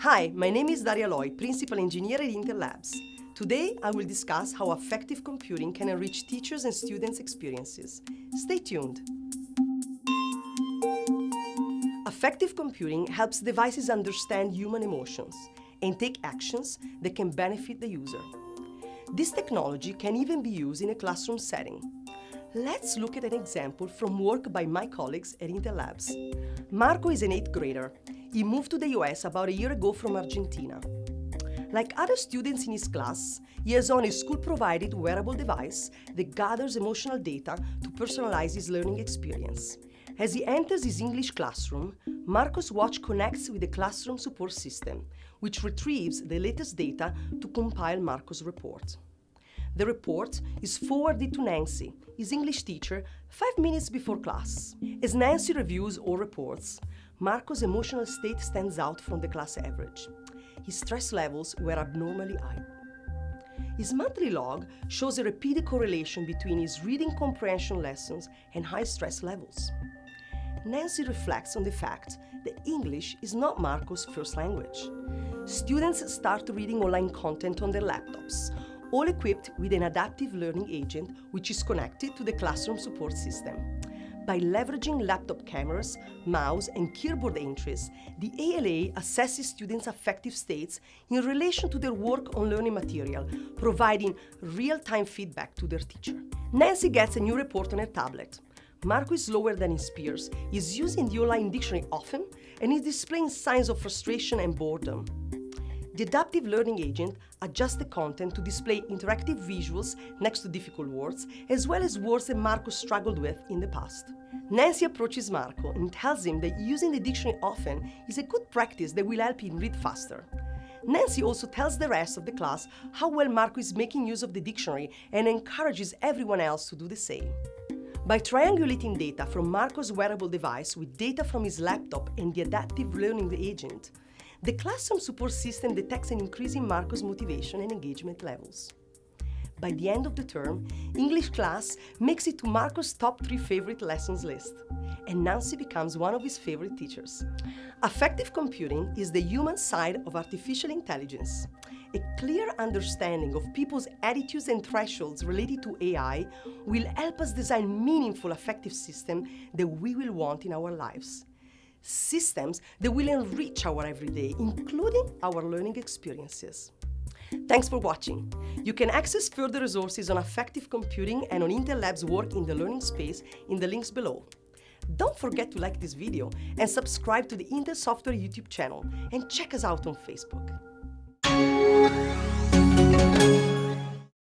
Hi, my name is Daria Loy, Principal Engineer at Intel Labs. Today, I will discuss how affective computing can enrich teachers' and students' experiences. Stay tuned. Affective computing helps devices understand human emotions and take actions that can benefit the user. This technology can even be used in a classroom setting. Let's look at an example from work by my colleagues at Intel Labs. Marco is an 8th grader. He moved to the US about a year ago from Argentina. Like other students in his class, he has on his school-provided wearable device that gathers emotional data to personalize his learning experience. As he enters his English classroom, Marco's watch connects with the classroom support system, which retrieves the latest data to compile Marco's report. The report is forwarded to Nancy, his English teacher, 5 minutes before class. As Nancy reviews all reports, Marco's emotional state stands out from the class average. His stress levels were abnormally high. His monthly log shows a rapid correlation between his reading comprehension lessons and high stress levels. Nancy reflects on the fact that English is not Marco's first language. Students start reading online content on their laptops, all equipped with an adaptive learning agent which is connected to the classroom support system. By leveraging laptop cameras, mouse and keyboard entries, the ALA assesses students' affective states in relation to their work on learning material, providing real-time feedback to their teacher. Nancy gets a new report on her tablet. Marco is slower than his peers, is using the online dictionary often, and is displaying signs of frustration and boredom. The adaptive learning agent adjusts the content to display interactive visuals next to difficult words, as well as words that Marco struggled with in the past. Nancy approaches Marco and tells him that using the dictionary often is a good practice that will help him read faster. Nancy also tells the rest of the class how well Marco is making use of the dictionary and encourages everyone else to do the same. By triangulating data from Marco's wearable device with data from his laptop and the adaptive learning agent, the classroom support system detects an increase in Marco's motivation and engagement levels. By the end of the term, English class makes it to Marco's top 3 favorite lessons list, and Nancy becomes one of his favorite teachers. Affective computing is the human side of artificial intelligence. A clear understanding of people's attitudes and thresholds related to AI will help us design meaningful affective systems that we will want in our lives. Systems that will enrich our everyday, including our learning experiences. Thanks for watching. You can access further resources on affective computing and on Intel Labs' work in the learning space in the links below. Don't forget to like this video and subscribe to the Intel Software YouTube channel, and check us out on Facebook.